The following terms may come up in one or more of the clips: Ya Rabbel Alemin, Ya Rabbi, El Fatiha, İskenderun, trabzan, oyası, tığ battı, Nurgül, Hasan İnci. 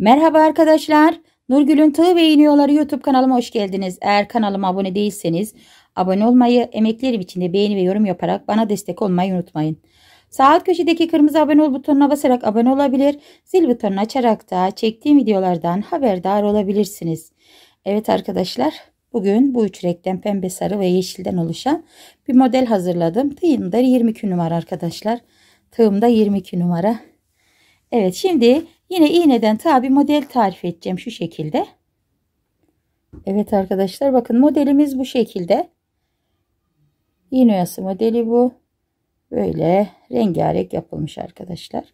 Merhaba arkadaşlar. Nurgül'ün Tığ ve İğne YouTube kanalıma hoş geldiniz. Eğer kanalıma abone değilseniz abone olmayı, emeklerim için de beğeni ve yorum yaparak bana destek olmayı unutmayın. Sağ alt köşedeki kırmızı abone ol butonuna basarak abone olabilir, zil butonunu açarak da çektiğim videolardan haberdar olabilirsiniz. Evet arkadaşlar, bugün bu üç renkten pembe, sarı ve yeşilden oluşan bir model hazırladım. Tığımda 22 numara arkadaşlar. Tığımda 22 numara. Evet, şimdi yine iğneden tabi bir model tarif edeceğim şu şekilde. Evet arkadaşlar, bakın modelimiz bu şekilde. İğne oyası modeli bu. Böyle rengarenk yapılmış arkadaşlar.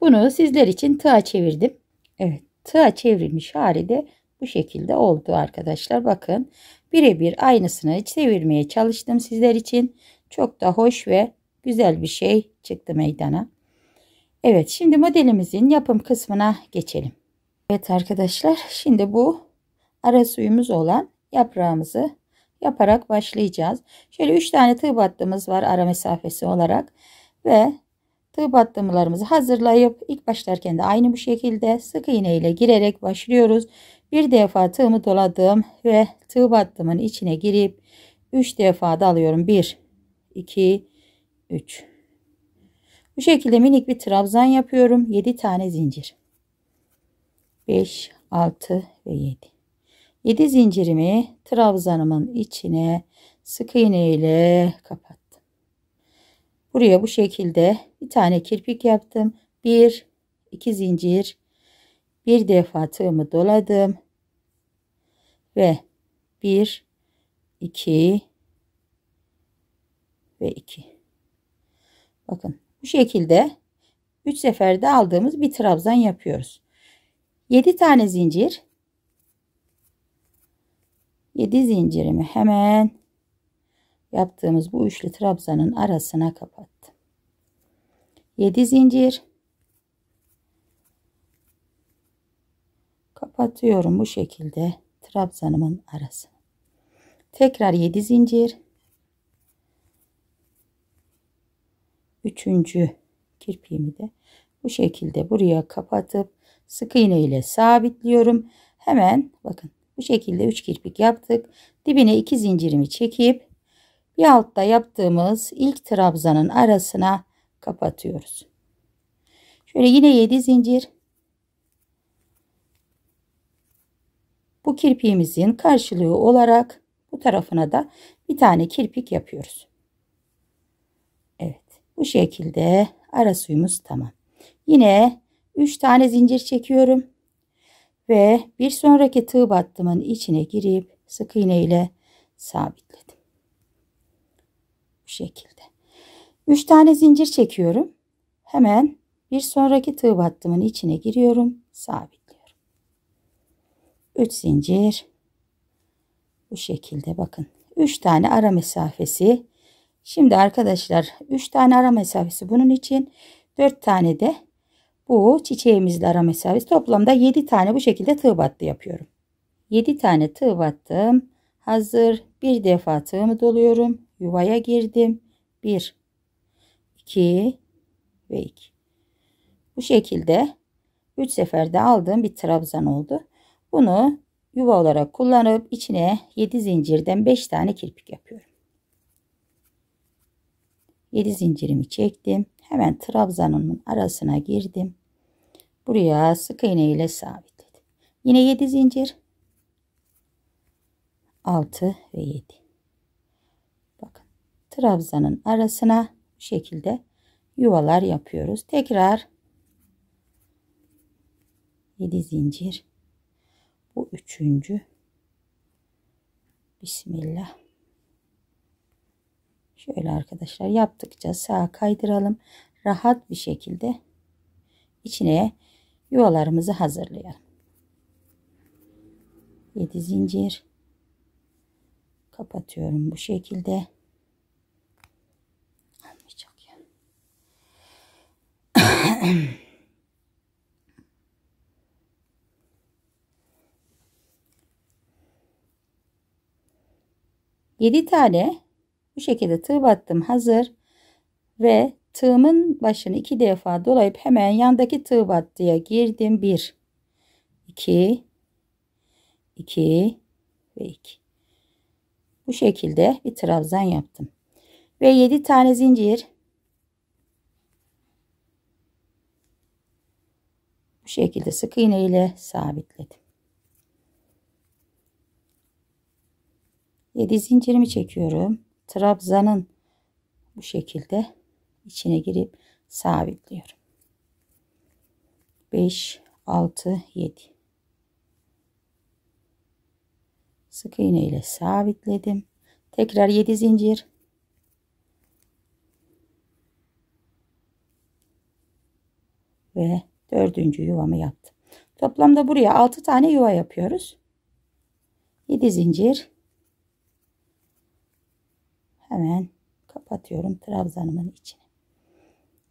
Bunu sizler için tığa çevirdim. Evet, tığa çevrilmiş hali de bu şekilde oldu arkadaşlar. Bakın birebir aynısını çevirmeye çalıştım sizler için. Çok da hoş ve güzel bir şey çıktı meydana. Evet, şimdi modelimizin yapım kısmına geçelim. Evet arkadaşlar, şimdi bu ara suyumuz olan yaprağımızı yaparak başlayacağız. Şöyle 3 tane tığ battığımız var ara mesafesi olarak ve tığ battımlarımızı hazırlayıp ilk başlarken de aynı bu şekilde sık iğne ile girerek başlıyoruz. Bir defa tığımı doladım ve tığ battımın içine girip 3 defa dalıyorum. 1 2 3. Bu şekilde minik bir trabzan yapıyorum. 7 tane zincir. 5 6 ve 7 zincirimi trabzanımın içine sık iğne ile kapattım. Buraya bu şekilde bir tane kirpik yaptım. 1 2 zincir. Bir defa tığımı doladım ve 1 2 ve 2. Bakın bu şekilde 3 seferde aldığımız bir trabzan yapıyoruz. 7 tane zincir. 7 zincirimi hemen yaptığımız bu üçlü trabzanın arasına kapattım. 7 zincir kapatıyorum bu şekilde trabzanımın arasına. Tekrar 7 zincir. 3. kirpiğimi de bu şekilde buraya kapatıp sık iğne ile sabitliyorum. Hemen bakın bu şekilde 3 kirpik yaptık. Dibine 2 zincirimi çekip bir altta yaptığımız ilk trabzanın arasına kapatıyoruz. Şöyle yine 7 zincir. Bu kirpiğimizin karşılığı olarak bu tarafına da bir tane kirpik yapıyoruz. Evet, bu şekilde ara suyumuz tamam. Yine 3 tane zincir çekiyorum ve bir sonraki tığ battımın içine girip sık iğne ile sabitledim. Bu şekilde 3 tane zincir çekiyorum, hemen bir sonraki tığ battımın içine giriyorum, sabitliyorum. 3 zincir bu şekilde. Bakın 3 tane ara mesafesi. Şimdi arkadaşlar 3 tane ara mesafesi, bunun için 4 tane de bu çiçeğimizle ara mesafesi, toplamda 7 tane bu şekilde tığ battı yapıyorum. 7 tane tığ battım hazır. Bir defa tığımı doluyorum, yuvaya girdim. 1 2 ve 2. Bu şekilde 3 seferde aldığım bir trabzan oldu. Bunu yuva olarak kullanıp içine 7 zincirden 5 tane kirpik yapıyorum. 7 zincirimi çektim. Hemen trabzanımın arasına girdim. Buraya sık iğne ile sabitledim. Yine 7 zincir. 6 ve 7. Bakın trabzanın arasına bu şekilde yuvalar yapıyoruz. Tekrar 7 zincir. Bu 3. Bismillah. Şöyle arkadaşlar yaptıkça sağa kaydıralım. Rahat bir şekilde içine yuvalarımızı hazırlayalım. 7 zincir. Kapatıyorum bu şekilde. Almayacak ya. Yedi tane bu şekilde tığ battım hazır ve tığımın başını 2 defa dolayıp hemen yandaki tığ battıya girdim. 1 2 2 ve 2. Bu şekilde bir trabzan yaptım ve 7 tane zincir bu şekilde sık iğne ile sabitledim. 7 zincirimi çekiyorum, trabzanın bu şekilde içine girip sabitliyorum. 5 6 7. Sık iğne ile sabitledim. Tekrar 7 zincir. Ve 4. yuvamı yaptım. Toplamda buraya 6 tane yuva yapıyoruz. 7 zincir. Hemen kapatıyorum trabzanımın içine.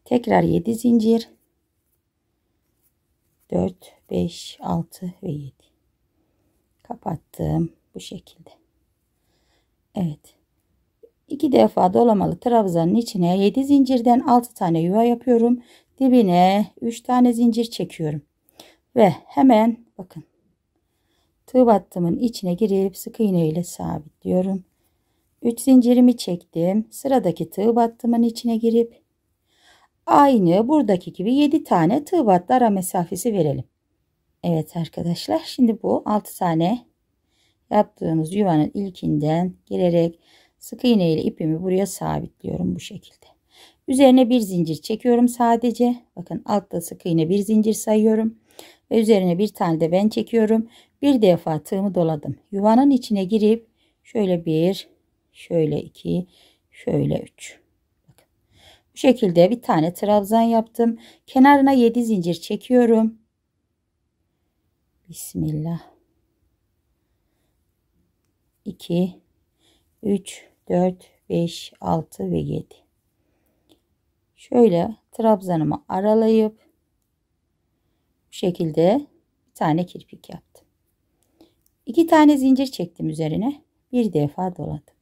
Tekrar 7 zincir. 4, 5, 6 ve 7. Kapattım. Bu şekilde. Evet. 2 defa dolamalı trabzanın içine 7 zincirden 6 tane yuva yapıyorum. Dibine 3 tane zincir çekiyorum. Ve hemen bakın. Tığ battımın içine girip sık iğne ile sabitliyorum. 3 zincirimi çektim. Sıradaki tığ battımın içine girip aynı buradaki gibi 7 tane tığ battı ara mesafesi verelim. Evet arkadaşlar, şimdi bu 6 tane yaptığımız yuvanın ilkinden girerek sık iğne ile ipimi buraya sabitliyorum bu şekilde. Üzerine bir zincir çekiyorum sadece. Bakın altta sık iğne, bir zincir sayıyorum ve üzerine bir tane de ben çekiyorum. Bir defa tığımı doladım. Yuvanın içine girip şöyle 1, şöyle 2, şöyle 3. Bakın. Bu şekilde bir tane trabzan yaptım. Kenarına 7 zincir çekiyorum. Bismillah. 2, 3, 4, 5, 6 ve 7. Şöyle trabzanımı aralayıp bu şekilde bir tane kirpik yaptım. 2 tane zincir çektim üzerine. Bir defa doladım.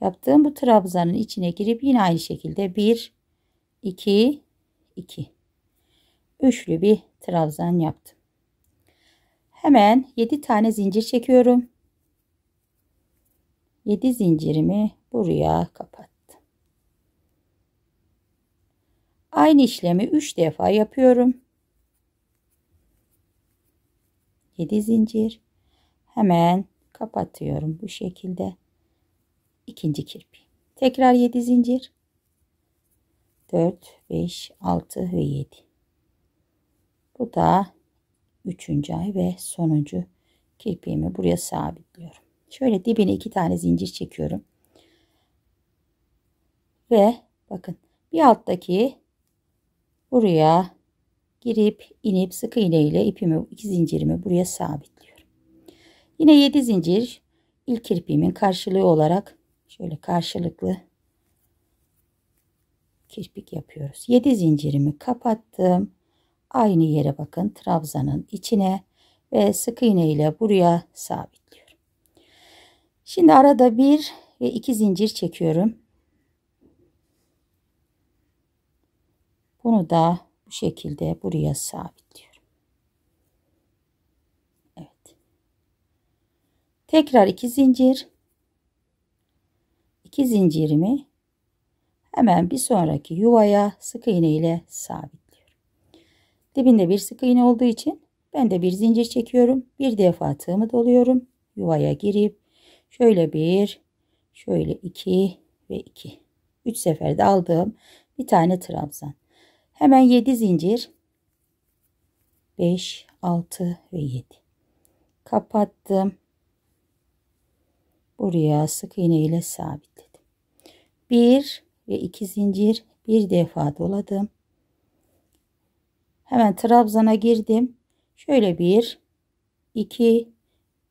Yaptığım bu trabzanın içine girip yine aynı şekilde 1, 2, 2. Üçlü bir trabzan yaptım. Hemen 7 tane zincir çekiyorum. 7 zincirimi buraya kapattım. Aynı işlemi 3 defa yapıyorum. 7 zincir. Hemen kapatıyorum bu şekilde. 2. kirpiği. Tekrar 7 zincir. 4, 5, 6 ve 7. Bu da 3. ay ve sonuncu kirpiğimi buraya sabitliyorum. Şöyle dibine 2 tane zincir çekiyorum. Ve bakın bir alttaki buraya girip inip sık iğne ile ipimi, 2 zincirimi buraya sabitliyorum. Yine 7 zincir ilk kirpiğimin karşılığı olarak şöyle karşılıklı kirpik yapıyoruz. 7 zincirimi kapattım. Aynı yere bakın trabzanın içine ve sık iğne ile buraya sabitliyorum. Şimdi arada 1 ve 2 zincir çekiyorum. Bunu da bu şekilde buraya sabitliyorum. Evet. Tekrar 2 zincir. 2 zincirimi hemen bir sonraki yuvaya sık iğne ile sabitliyorum. Dibinde bir sık iğne olduğu için ben de bir zincir çekiyorum. Bir defa tığımı doluyorum. Yuvaya girip şöyle 1, şöyle 2 ve 2. 3 seferde aldığım bir tane trabzan. Hemen 7 zincir. 5, 6 ve 7. Kapattım. Buraya sık iğne ile sabitledim. 1 ve 2 zincir. Bir defa doladım. Hemen trabzana girdim. Şöyle 1, 2,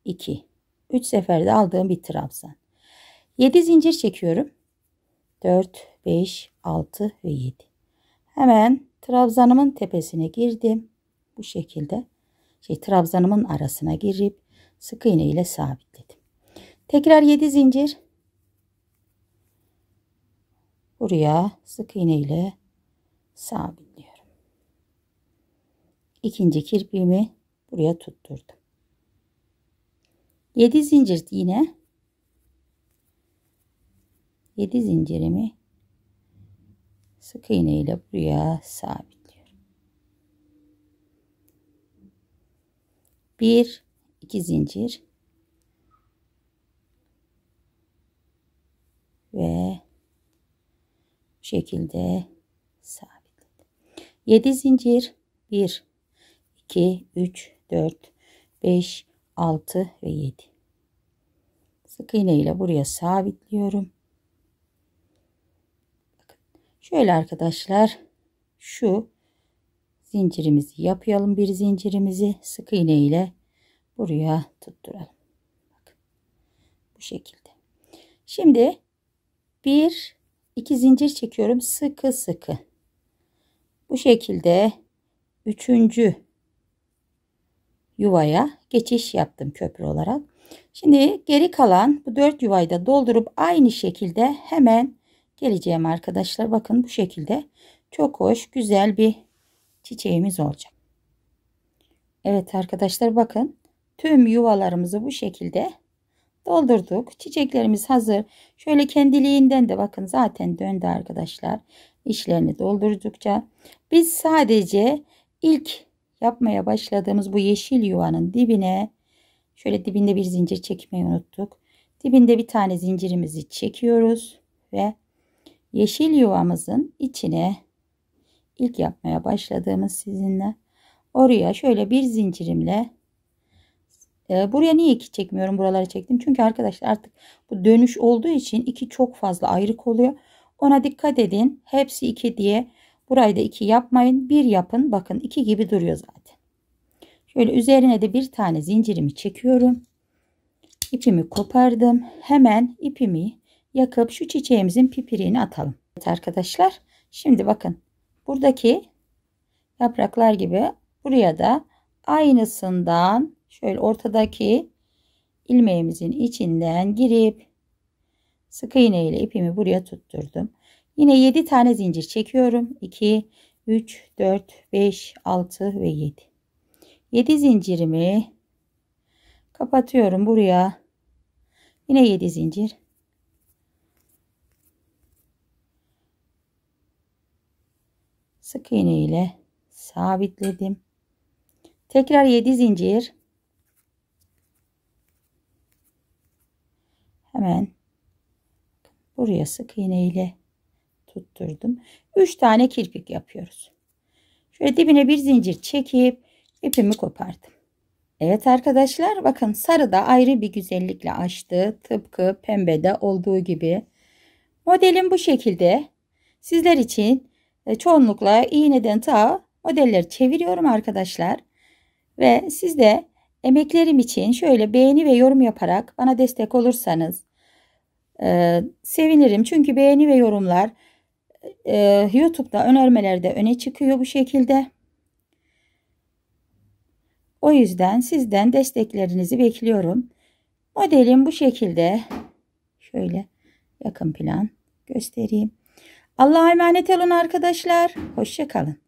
2. 3 seferde aldığım bir trabzan. 7 zincir çekiyorum. 4, 5, 6 ve 7. Hemen trabzanımın tepesine girdim. Bu şekilde trabzanımın arasına girip sık iğne ile sabitledim. Tekrar 7 zincir. Buraya sık iğne ile sabitliyorum. İkinci kirpiğimi buraya tutturdum. 7 zincir yine 7 zincirimi sık iğne ile buraya sabitliyorum. 1 2 zincir ve bu şekilde sabitledim. 7 zincir 1 2 3 4 5 6 ve 7. Sık iğne ile buraya sabitliyorum. Bakın. Şöyle arkadaşlar, şu zincirimizi yapalım. Bir zincirimizi sık iğne ile buraya tutturalım. Bakın. Bu şekilde. Şimdi bir iki zincir çekiyorum, sıkı sıkı. Bu şekilde üçüncü yuvaya geçiş yaptım köprü olarak. Şimdi geri kalan bu 4 yuvayı da doldurup aynı şekilde hemen geleceğim arkadaşlar. Bakın bu şekilde çok hoş, güzel bir çiçeğimiz olacak. Evet arkadaşlar, bakın tüm yuvalarımızı bu şekilde doldurduk. Çiçeklerimiz hazır. Şöyle kendiliğinden de bakın zaten döndü arkadaşlar. İşlerini doldurdukça biz sadece ilk yapmaya başladığımız bu yeşil yuvanın dibine, şöyle dibinde bir zincir çekmeyi unuttuk. Dibinde bir tane zincirimizi çekiyoruz ve yeşil yuvamızın içine ilk yapmaya başladığımız sizinle oraya şöyle bir zincirimle buraya niye iki çekmiyorum? Buralara çektim. Çünkü arkadaşlar artık bu dönüş olduğu için iki çok fazla ayrık oluyor. Ona dikkat edin. Hepsi iki diye. Burayı da 2 yapmayın. 1 yapın. Bakın 2 gibi duruyor zaten. Şöyle üzerine de bir tane zincirimi çekiyorum. İpimi kopardım. Hemen ipimi yakıp şu çiçeğimizin pipiriğini atalım. Evet arkadaşlar. Şimdi bakın. Buradaki yapraklar gibi buraya da aynısından şöyle ortadaki ilmeğimizin içinden girip sık iğne ile ipimi buraya tutturdum. Yine 7 tane zincir çekiyorum. 2, 3, 4, 5, 6 ve 7. 7 zincirimi kapatıyorum buraya. Yine 7 zincir. Sık iğne ile sabitledim. Tekrar 7 zincir. Hemen buraya sık iğne ile tutturdum. 3 tane kirpik yapıyoruz. Şöyle dibine bir zincir çekip ipimi kopardım. Evet arkadaşlar, bakın sarı da ayrı bir güzellikle açtı. Tıpkı pembede olduğu gibi. Modelim bu şekilde. Sizler için çoğunlukla iğneden ta modelleri çeviriyorum arkadaşlar. Ve siz de emeklerim için şöyle beğeni ve yorum yaparak bana destek olursanız sevinirim. Çünkü beğeni ve yorumlar YouTube'da önermelerde öne çıkıyor bu şekilde. O yüzden sizden desteklerinizi bekliyorum. Modelim bu şekilde. Şöyle yakın plan göstereyim. Allah'a emanet olun arkadaşlar. Hoşça kalın.